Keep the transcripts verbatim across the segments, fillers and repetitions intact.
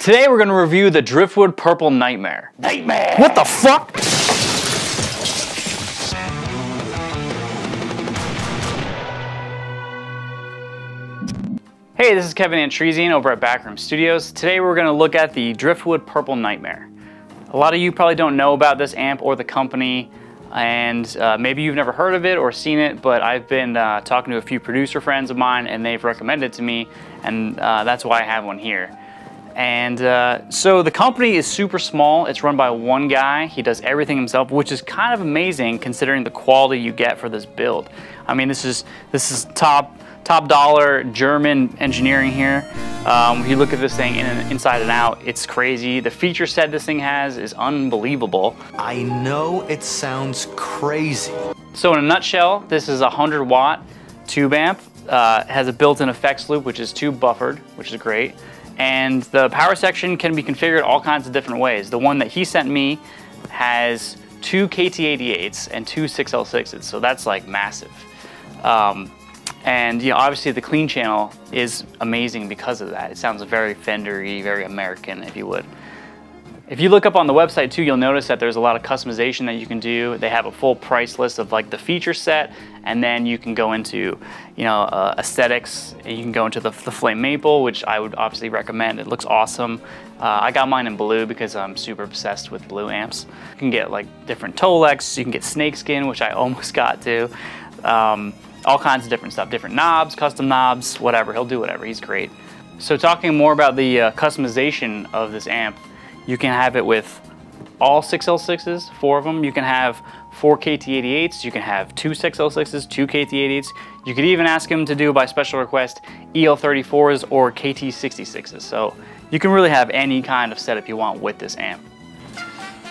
Today we're gonna review the Driftwood Purple Nightmare. Nightmare! What the fuck? Hey, this is Kevin Antreassian over at Backroom Studios. Today we're gonna look at the Driftwood Purple Nightmare. A lot of you probably don't know about this amp or the company, and uh, maybe you've never heard of it or seen it, but I've been uh, talking to a few producer friends of mine and they've recommended it to me, and uh, that's why I have one here. And uh, so the company is super small. It's run by one guy. He does everything himself, which is kind of amazing considering the quality you get for this build. I mean, this is this is top top dollar German engineering here. Um, if you look at this thing in and inside and out, it's crazy. The feature set this thing has is unbelievable. I know it sounds crazy. So in a nutshell, this is a one hundred watt tube amp. Uh, it has a built-in effects loop, which is tube buffered, which is great. And the power section can be configured all kinds of different ways. The one that he sent me has two K T eighty-eights and two six L sixes, so that's like massive. Um, and you know, obviously the clean channel is amazing because of that. It sounds very Fender-y, very American, if you would. If you look up on the website too, you'll notice that there's a lot of customization that you can do. They have a full price list of like the feature set, and then you can go into, you know, uh, aesthetics. And you can go into the, the flame maple, which I would obviously recommend. It looks awesome. Uh, I got mine in blue because I'm super obsessed with blue amps. You can get like different Tolex. You can get snakeskin, which I almost got to. Um, all kinds of different stuff, different knobs, custom knobs, whatever. He'll do whatever. He's great. So talking more about the uh, customization of this amp, you can have it with all six L sixes, four of them. You can have four K T eighty-eights. You can have two six L sixes, two K T eighty-eights. You could even ask him to do, by special request, E L thirty-fours or K T sixty-sixes. So you can really have any kind of setup you want with this amp.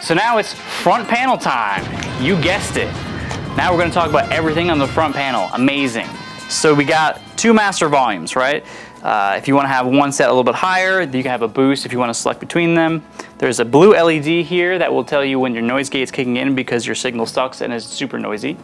So now it's front panel time. You guessed it. Now we're gonna talk about everything on the front panel. Amazing. So we got two master volumes, right? Uh, if you want to have one set a little bit higher, you can have a boost if you want to select between them. There's a blue L E D here that will tell you when your noise gate's kicking in because your signal sucks and is super noisy.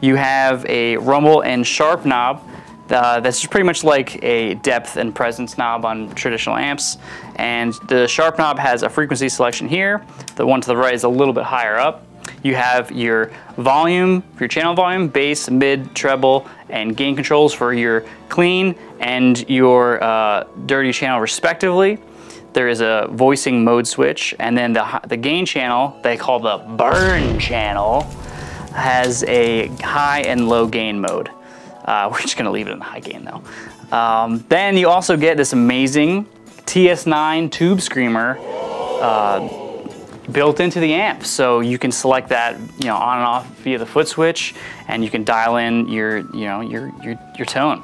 You have a rumble and sharp knob. Uh, that's pretty much like a depth and presence knob on traditional amps. And the sharp knob has a frequency selection here. The one to the right is a little bit higher up. You have your volume, your channel volume, bass, mid, treble, and gain controls for your clean and your uh, dirty channel respectively. There is a voicing mode switch, and then the, the gain channel, they call the burn channel, has a high and low gain mode. Uh, we're just gonna leave it in high gain though. Um, then you also get this amazing T S nine Tube Screamer uh, built into the amp, so you can select that, you know, on and off via the foot switch, and you can dial in your, you know, your your your tone.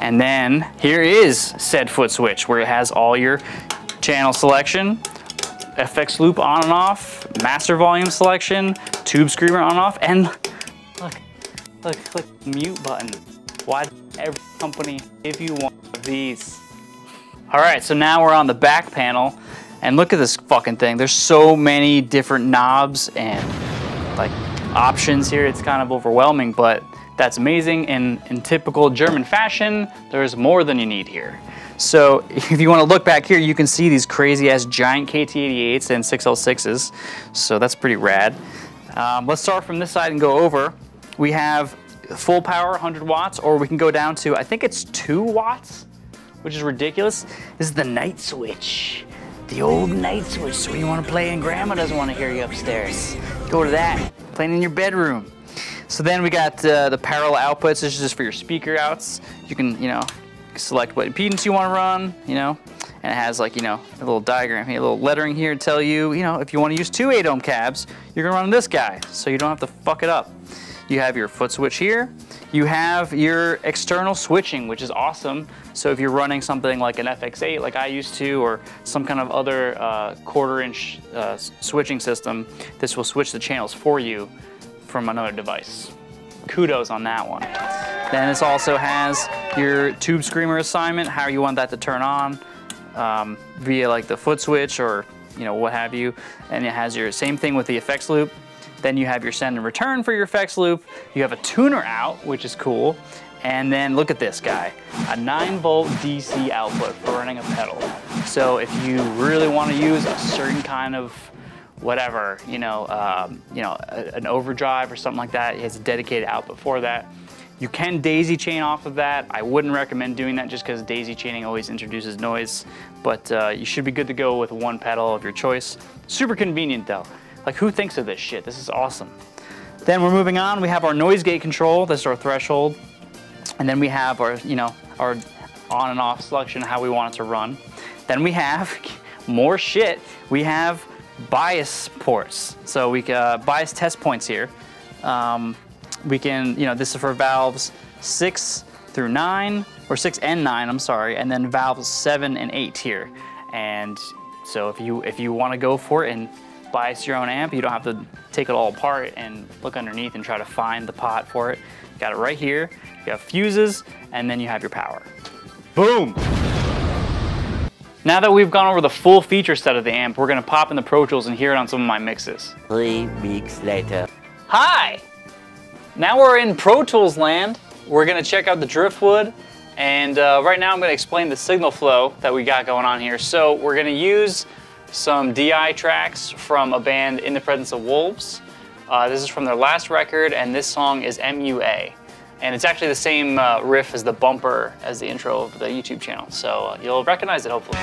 And then here is said foot switch where it has all your channel selection, F X loop on and off, master volume selection, tube screamer on and off, and look, look, look, mute button. Why every company if you want these? All right, so now we're on the back panel. And look at this fucking thing. There's so many different knobs and like options here. It's kind of overwhelming, but that's amazing. And in typical German fashion, there's more than you need here. So if you want to look back here, you can see these crazy ass giant K T eighty-eights and six L sixes. So that's pretty rad. Um, let's start from this side and go over. We have full power, one hundred watts, or we can go down to, I think it's two watts, which is ridiculous. This is the night switch. The old night switch, so you want to play and grandma doesn't want to hear you upstairs. Go to that, playing in your bedroom. So then we got uh, the parallel outputs. This is just for your speaker outs. You can, you know, select what impedance you want to run, you know, and it has like, you know, a little diagram here, a little lettering here to tell you, you know, if you want to use two eight ohm cabs, you're gonna run this guy, so you don't have to fuck it up. You have your foot switch here. You have your external switching, which is awesome. So if you're running something like an F X eight, like I used to, or some kind of other uh, quarter inch uh, switching system, this will switch the channels for you from another device. Kudos on that one. Then this also has your tube screamer assignment, how you want that to turn on um, via like the foot switch or, you know, what have you. And it has your same thing with the effects loop. Then you have your send and return for your effects loop. You have a tuner out, which is cool. And then look at this guy, a nine volt D C output for running a pedal. So if you really want to use a certain kind of whatever, you know, um, you know, a, an overdrive or something like that, it has a dedicated output for that. You can daisy chain off of that. I wouldn't recommend doing that just because daisy chaining always introduces noise, but uh, you should be good to go with one pedal of your choice. Super convenient though. Like, who thinks of this shit? This is awesome. Then we're moving on. We have our noise gate control. That's our threshold. And then we have our, you know, our on and off selection, how we want it to run. Then we have more shit. We have bias ports. So we can uh, bias test points here. Um, we can, you know, this is for valves six through nine, or six and nine, I'm sorry, and then valves seven and eight here. And so if you, if you want to go for it and bias your own amp, you don't have to take it all apart and look underneath and try to find the pot for it. You got it right here. You have fuses, and then you have your power. Boom! Now that we've gone over the full feature set of the amp, we're gonna pop in the Pro Tools and hear it on some of my mixes. Three weeks later. Hi! Now we're in Pro Tools land. We're gonna check out the Driftwood, and uh, right now I'm gonna explain the signal flow that we got going on here. So we're gonna use some D I tracks from a band, In the Presence of Wolves. Uh, this is from their last record, and this song is M U A. And it's actually the same uh, riff as the bumper as the intro of the YouTube channel, so uh, you'll recognize it hopefully.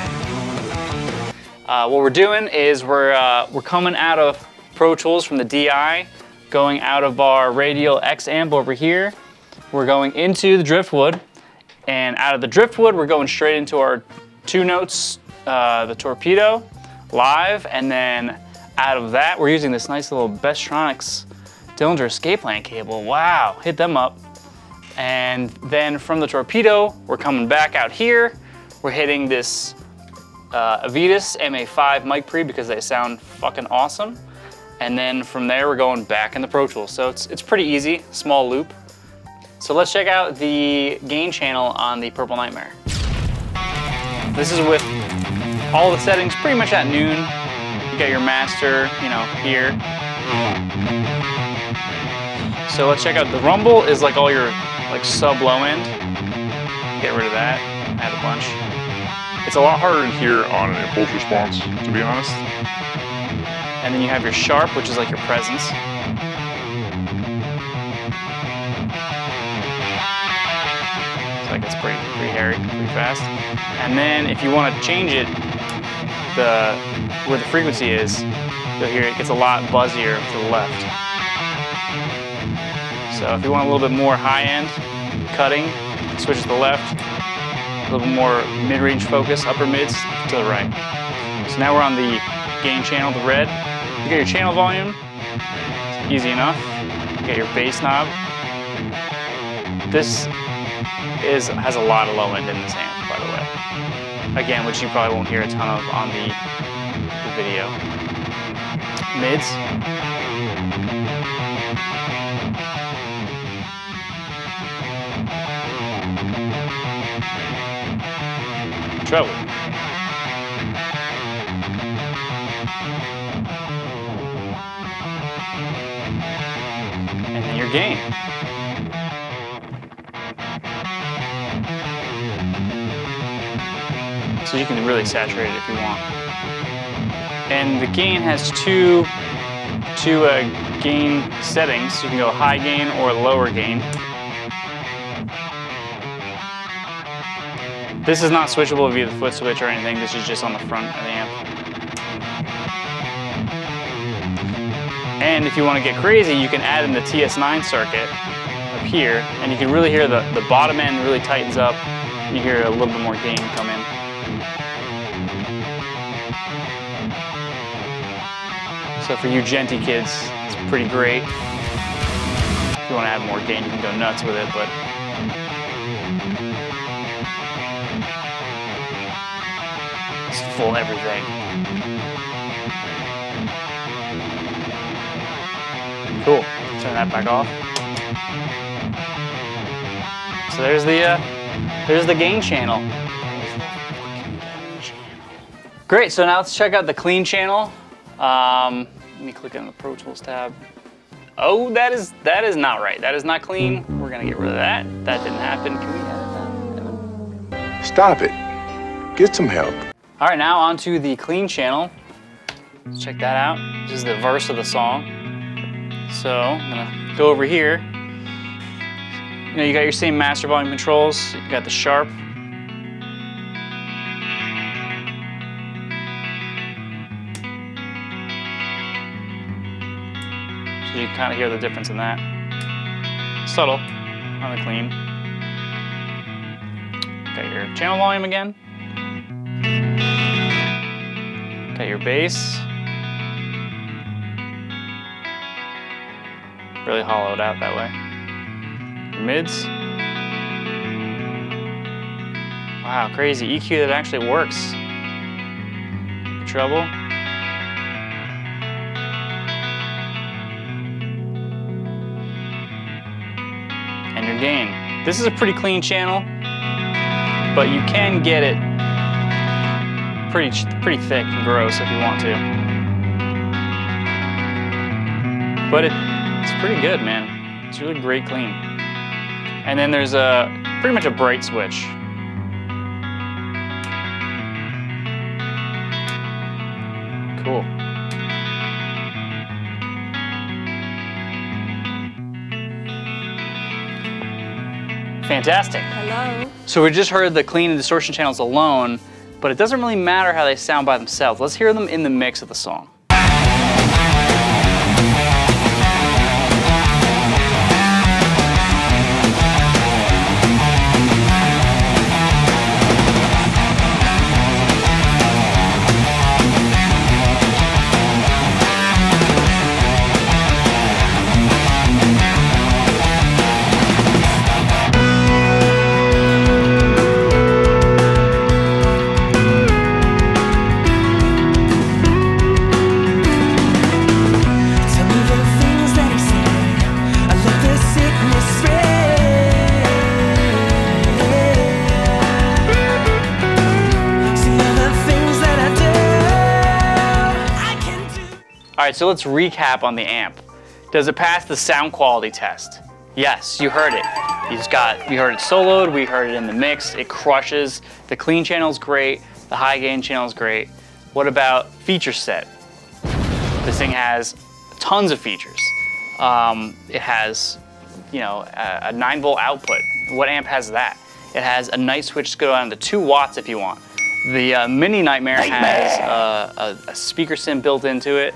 Uh, what we're doing is we're, uh, we're coming out of Pro Tools from the D I, going out of our Radial X Amp over here. We're going into the Driftwood, and out of the Driftwood we're going straight into our two notes, uh, the Torpedo Live, and then out of that we're using this nice little Bestronics Dillinger Escape Land cable. Wow, hit them up. And then from the Torpedo, we're coming back out here. We're hitting this uh, Avidus M A five mic pre because they sound fucking awesome. And then from there, we're going back in the Pro Tools. So it's, it's pretty easy, small loop. So let's check out the gain channel on the Purple Nightmare. This is with all the settings pretty much at noon. You got your master, you know, here. So let's check out the rumble is like all your like sub low end. Get rid of that, add a bunch. It's a lot harder to hear on an impulse response, to be honest. And then you have your sharp, which is like your presence. So that gets pretty, pretty hairy, pretty fast. And then if you want to change it, the where the frequency is, you'll hear it gets a lot buzzier to the left. So if you want a little bit more high end cutting, switch to the left. A little bit more mid-range focus, upper mids to the right. So now we're on the gain channel, the red. You got your channel volume, it's easy enough. You got your bass knob. This is has a lot of low end in this amp, by the way. Again, which you probably won't hear a ton of on the, the video. Mids. Treble. And then your gain. So you can really saturate it if you want. And the gain has two, two uh, gain settings. So you can go high gain or lower gain. This is not switchable via the foot switch or anything. This is just on the front of the amp. And if you want to get crazy, you can add in the T S nine circuit up here, and you can really hear the, the bottom end really tightens up. You hear a little bit more gain come in. So for you genty kids, it's pretty great. If you want to add more gain, you can go nuts with it, but full everything. Cool. Turn that back off. So there's the uh, there's the gain channel. Great. So now let's check out the clean channel. Um, let me click on the Pro Tools tab. Oh, that is that is not right. That is not clean. We're gonna get rid of that. That didn't happen. Can we edit that? Stop it. Get some help. All right, now onto the clean channel. Let's check that out. This is the verse of the song. So I'm gonna go over here. You know, you got your same master volume controls. You got the sharp. So you can kind of hear the difference in that. Subtle on the clean. Got your channel volume again. Got your bass. Really hollowed out that way. Your mids. Wow, crazy. E Q that actually works. Your treble. And your gain. This is a pretty clean channel, but you can get it pretty pretty thick and gross if you want to. But it, it's pretty good, man. It's really great clean. And then there's a pretty much a bright switch. Cool. Fantastic. Hello. So we just heard the clean and distortion channels alone, but it doesn't really matter how they sound by themselves. Let's hear them in the mix of the song. All right, so let's recap on the amp. Does it pass the sound quality test? Yes, you heard it. You just got, we heard it soloed, we heard it in the mix, it crushes. The clean channel's great, the high gain channel's great. What about feature set? This thing has tons of features. Um, it has, you know, a, a nine volt output. What amp has that? It has a night switch to go down to two watts if you want. The uh, Mini Nightmare, Nightmare. has uh, a, a speaker sim built into it.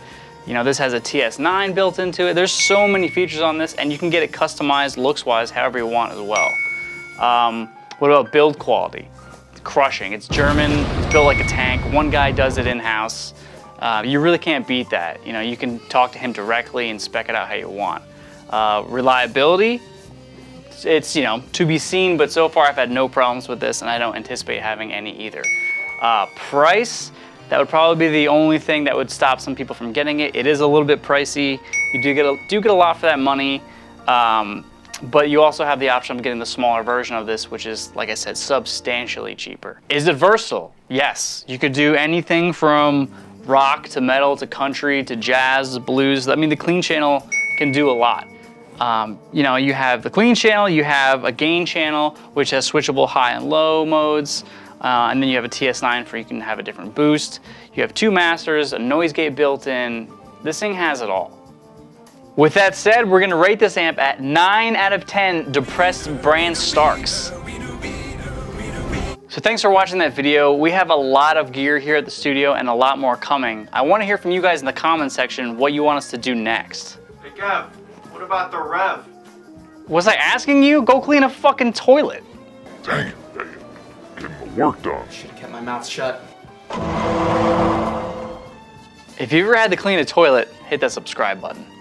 You know, this has a T S nine built into it. There's so many features on this, and you can get it customized looks-wise however you want as well. Um, what about build quality? It's crushing. It's German, it's built like a tank. One guy does it in-house. Uh, you really can't beat that. You know, you can talk to him directly and spec it out how you want. Uh, reliability, it's, you know, to be seen, but so far I've had no problems with this, and I don't anticipate having any either. Uh, price. That would probably be the only thing that would stop some people from getting it. It is a little bit pricey. You do get a, do get a lot for that money, um, but you also have the option of getting the smaller version of this, which is, like I said, substantially cheaper. Is it versatile? Yes. You could do anything from rock to metal to country to jazz, blues. I mean, the clean channel can do a lot. Um, you know, you have the clean channel, you have a gain channel, which has switchable high and low modes. Uh, and then you have a T S nine for you can have a different boost. You have two masters, a noise gate built in. This thing has it all. With that said, we're gonna rate this amp at nine out of ten depressed brand Starks. So thanks for watching that video. We have a lot of gear here at the studio and a lot more coming. I wanna hear from you guys in the comments section what you want us to do next. Hey Kev, what about the rev? Was I asking you? Go clean a fucking toilet. Dang it. Work done. Should've kept my mouth shut. If you've ever had to clean a toilet, hit that subscribe button.